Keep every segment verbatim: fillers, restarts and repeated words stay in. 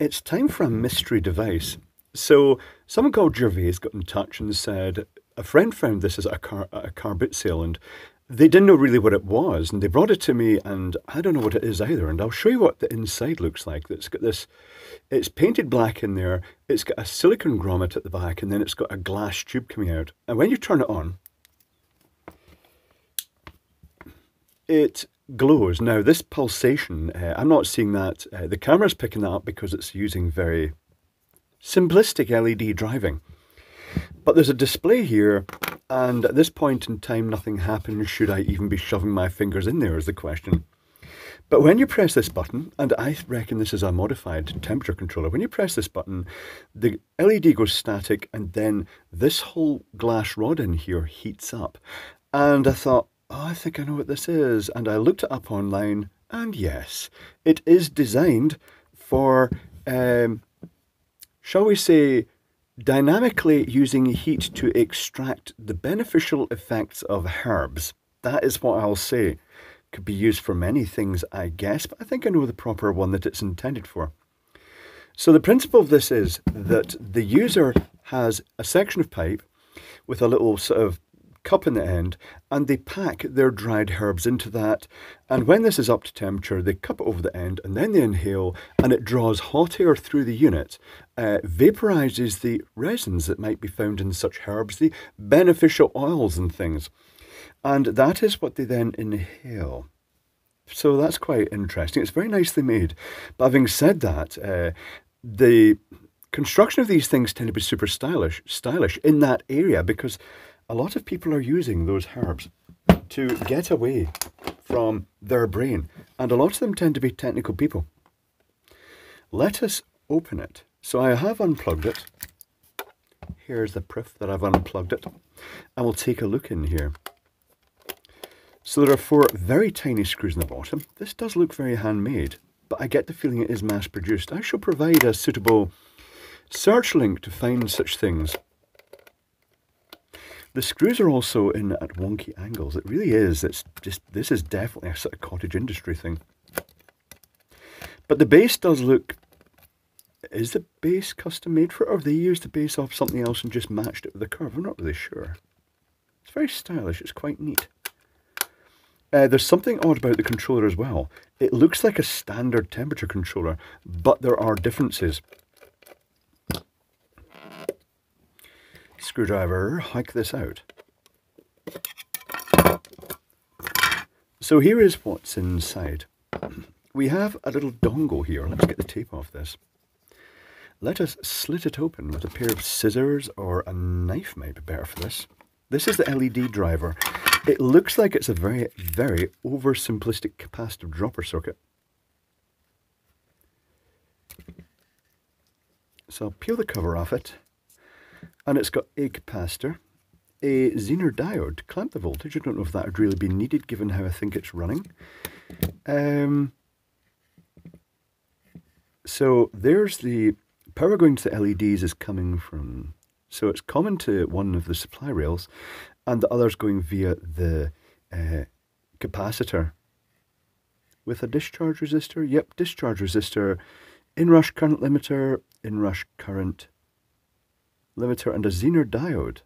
It's time for a mystery device. So someone called Gervais got in touch and said, a friend found this at a car, at a car boot sale, and they didn't know really what it was, and they brought it to me, and I don't know what it is either, and I'll show you what the inside looks like. It's got this, it's painted black in there, it's got a silicone grommet at the back, and then it's got a glass tube coming out. And when you turn it on, it glows. Now this pulsation, uh, I'm not seeing that. Uh, the camera's picking that up because it's using very simplistic L E D driving. But there's a display here, and at this point in time nothing happens. Should I even be shoving my fingers in there is the question. But when you press this button, and I reckon this is a modified temperature controller, when you press this button, the L E D goes static, and then this whole glass rod in here heats up. And I thought, oh, I think I know what this is. And I looked it up online, and yes, it is designed for, um, shall we say, dynamically using heat to extract the beneficial effects of herbs. That is what I'll say. Could be used for many things, I guess, but I think I know the proper one that it's intended for. So the principle of this is that the user has a section of pipe with a little sort of cup in the end, and they pack their dried herbs into that, and when this is up to temperature they cup it over the end, and then they inhale, and it draws hot air through the unit, uh, vaporizes the resins that might be found in such herbs, the beneficial oils and things, and that is what they then inhale. So that's quite interesting. It's very nicely made. But having said that, uh, the construction of these things tend to be super stylish stylish in that area, because a lot of people are using those herbs to get away from their brain, and a lot of them tend to be technical people. Let us open it. So I have unplugged it. Here's the proof that I've unplugged it, and we'll take a look in here. So there are four very tiny screws in the bottom. This does look very handmade, but I get the feeling it is mass-produced. I shall provide a suitable search link to find such things. The screws are also in at wonky angles. It really is. It's just, this is definitely a sort of cottage industry thing. But the base does look... Is the base custom made for it, or have they used the base off something else and just matched it with the curve? I'm not really sure. It's very stylish. It's quite neat. Uh, there's something odd about the controller as well. It looks like a standard temperature controller, but there are differences. Screwdriver, hike this out. So here is what's inside. We have a little dongle here. Let's get the tape off this. Let us slit it open with a pair of scissors, or a knife might be better for this. This is the L E D driver. It looks like it's a very, very oversimplistic capacitive dropper circuit. So I'll peel the cover off it. And it's got a capacitor, a Zener diode to clamp the voltage. I don't know if that would really be needed given how I think it's running. Um, so there's the power going to the L E Ds is coming from... So it's common to one of the supply rails, and the other's going via the uh, capacitor. With a discharge resistor? Yep, discharge resistor, inrush current limiter, inrush current... limiter, and a Zener diode.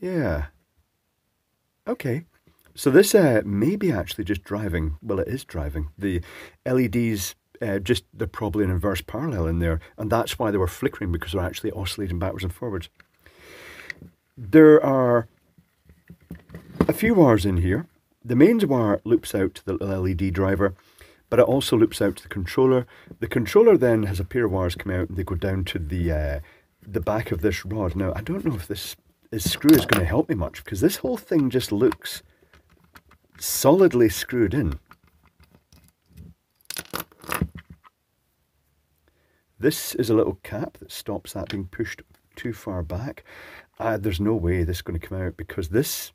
Yeah. Okay. So this uh, may be actually just driving. Well, it is driving. The L E Ds, uh, just they're probably an inverse parallel in there, and that's why they were flickering, because they're actually oscillating backwards and forwards. There are a few wires in here. The mains wire loops out to the L E D driver, but it also loops out to the controller. The controller then has a pair of wires come out, and they go down to the uh, the back of this rod. Now, I don't know if this, this screw is going to help me much, because this whole thing just looks solidly screwed in. This is a little cap that stops that being pushed too far back. Uh, there's no way this is going to come out, because this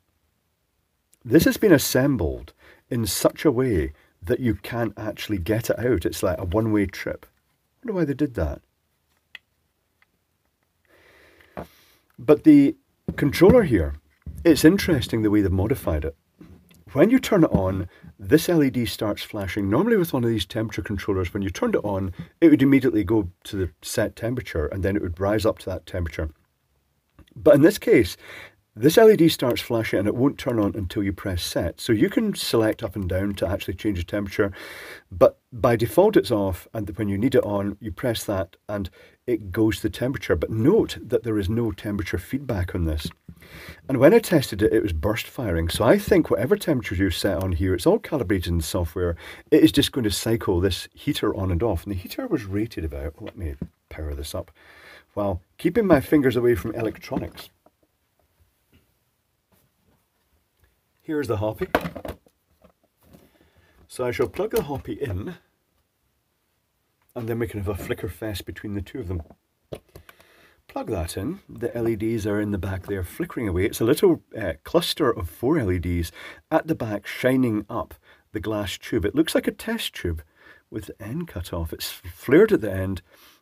this has been assembled in such a way that you can't actually get it out. It's like a one-way trip. I wonder why they did that. But the controller here, it's interesting the way they've modified it. when you turn it on, this L E D starts flashing. Normally with one of these temperature controllers, when you turned it on, it would immediately go to the set temperature and then it would rise up to that temperature. But in this case, this L E D starts flashing and it won't turn on until you press set. So you can select up and down to actually change the temperature, but by default it's off, and when you need it on, you press that and it goes to the temperature. But note that there is no temperature feedback on this. And when I tested it, it was burst firing. So I think whatever temperature you set on here, it's all calibrated in the software. It is just going to cycle this heater on and off. And the heater was rated about, let me power this up, while keeping my fingers away from electronics. Here's the Hoppy. So I shall plug the Hoppy in, and then we can have a flicker fest between the two of them. Plug that in, the L E Ds are in the back there flickering away. It's a little uh, cluster of four L E Ds at the back shining up the glass tube. It looks like a test tube with the end cut off. It's flared at the end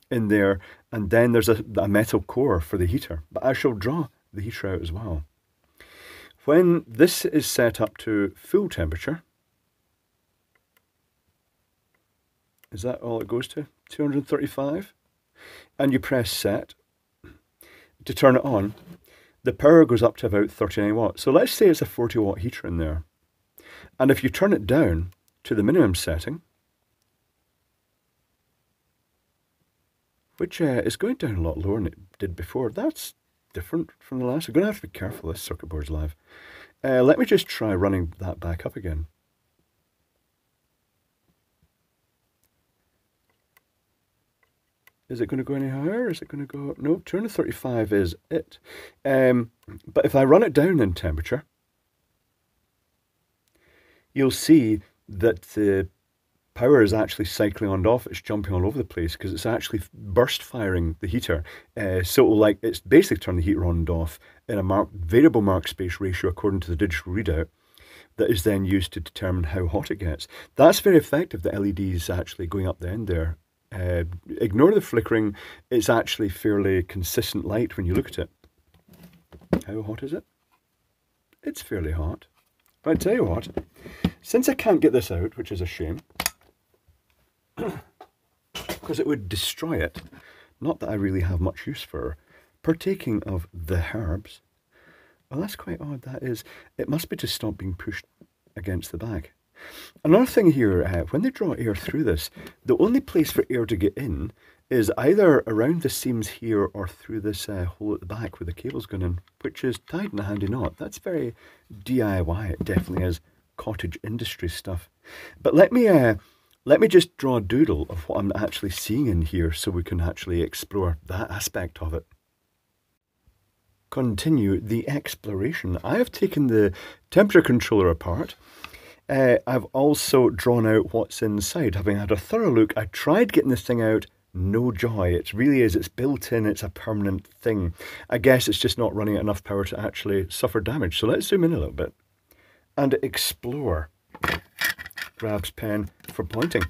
in there, and then there's a, a metal core for the heater. But I shall draw the heater out as well. When this is set up to full temperature, is that all it goes to? two hundred thirty-five? And you press set to turn it on, the power goes up to about thirty-nine watts. So let's say it's a forty watt heater in there. And if you turn it down to the minimum setting, which uh, is going down a lot lower than it did before, that's different from the last. I'm going to have to be careful, this circuit board's live. Uh, let me just try running that back up again. Is it going to go any higher? Is it going to go up? No, two hundred thirty-five is it. Um, but if I run it down in temperature, you'll see that the power is actually cycling on and off. It's jumping all over the place because it's actually burst firing the heater. Uh, so like it's basically turned the heater on and off in a mark, variable mark space ratio according to the digital readout that is then used to determine how hot it gets. That's very effective, the L E Ds actually going up the end there. Uh, ignore the flickering, it's actually fairly consistent light when you look at it. How hot is it? It's fairly hot. But I tell you what, since I can't get this out, which is a shame, because it would destroy it, not that I really have much use for partaking of the herbs. Well, that's quite odd, that is. It must be to stop being pushed against the back. Another thing here, uh, when they draw air through this, the only place for air to get in is either around the seams here or through this uh, hole at the back where the cable's gone in, which is tied in a handy knot. That's very D I Y, it definitely is cottage industry stuff. But let me, uh, let me just draw a doodle of what I'm actually seeing in here so we can actually explore that aspect of it. Continue the exploration. I have taken the temperature controller apart. Uh, I've also drawn out what's inside. Having had a thorough look, I tried getting this thing out, no joy. It really is, it's built in, it's a permanent thing. I guess it's just not running at enough power to actually suffer damage. So let's zoom in a little bit and explore. Grabs pen for pointing.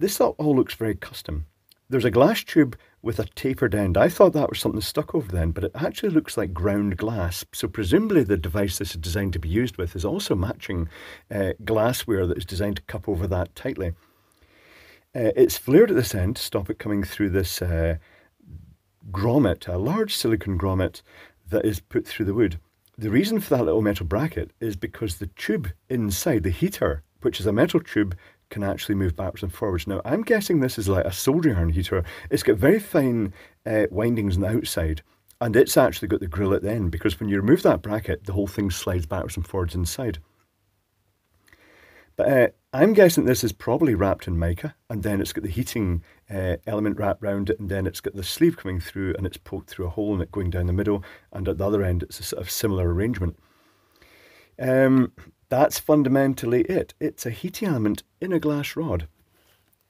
This all looks very custom. There's a glass tube with a tapered end. I thought that was something stuck over then, but it actually looks like ground glass. So presumably the device this is designed to be used with is also matching uh, glassware that is designed to cup over that tightly. Uh, it's flared at this end to stop it coming through this uh, grommet, a large silicon grommet that is put through the wood. The reason for that little metal bracket is because the tube inside, the heater, which is a metal tube, can actually move backwards and forwards. Now, I'm guessing this is like a soldering iron heater. It's got very fine uh, windings on the outside, and it's actually got the grill at the end, because when you remove that bracket, the whole thing slides backwards and forwards inside. But uh, I'm guessing this is probably wrapped in mica, and then it's got the heating uh, element wrapped around it, and then it's got the sleeve coming through, and it's poked through a hole in it going down the middle, and at the other end, it's a sort of similar arrangement. Um, That's fundamentally it. It's a heating element in a glass rod.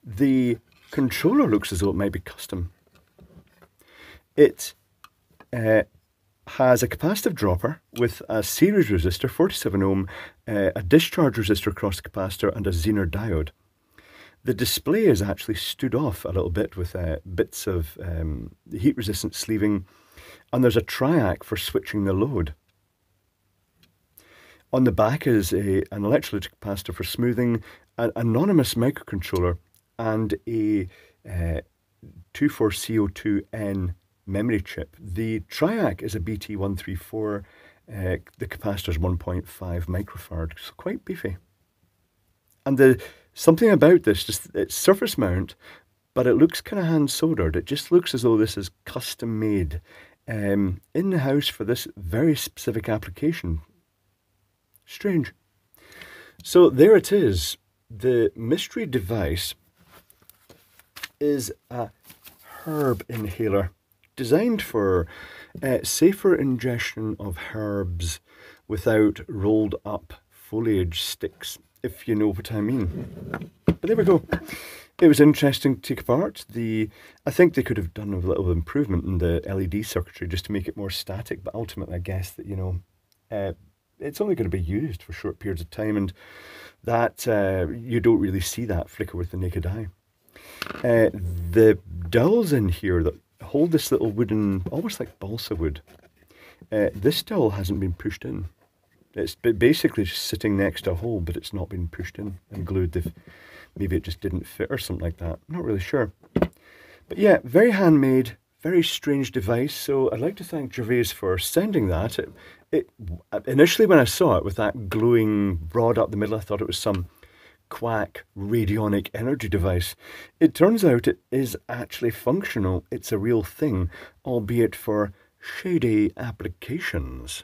The controller looks as though it might be custom. It uh, has a capacitive dropper with a series resistor, forty-seven ohm, uh, a discharge resistor across the capacitor, and a Zener diode. The display is actually stood off a little bit with uh, bits of um, heat-resistant sleeving, and there's a triac for switching the load. On the back is a, an electrolytic capacitor for smoothing, an anonymous microcontroller, and a uh, twenty-four C O two N memory chip. The TRIAC is a B T one thirty-four, uh, the capacitor is one point five microfarad, so quite beefy. And the something about this, just it's surface mount, but it looks kind of hand soldered. It just looks as though this is custom made um, in the house for this very specific application. Strange. So there it is. The mystery device is a herb inhaler designed for uh, safer ingestion of herbs without rolled up foliage sticks, if you know what I mean. But there we go. It was interesting to take apart. The, I think they could have done a little improvement in the L E D circuitry just to make it more static, but ultimately I guess that, you know, uh, it's only going to be used for short periods of time, and that uh, you don't really see that flicker with the naked eye. Uh, the dowels in here that hold this little wooden, almost like balsa wood, uh, this dowel hasn't been pushed in. It's basically just sitting next to a hole, but it's not been pushed in and glued. They've, maybe it just didn't fit or something like that. Not really sure. But yeah, very handmade, very strange device. So I'd like to thank Gervais for sending that. It, it initially, when I saw it with that glowing rod up the middle, I thought it was some quack radionic energy device. It turns out it is actually functional. It's a real thing, albeit for shady applications.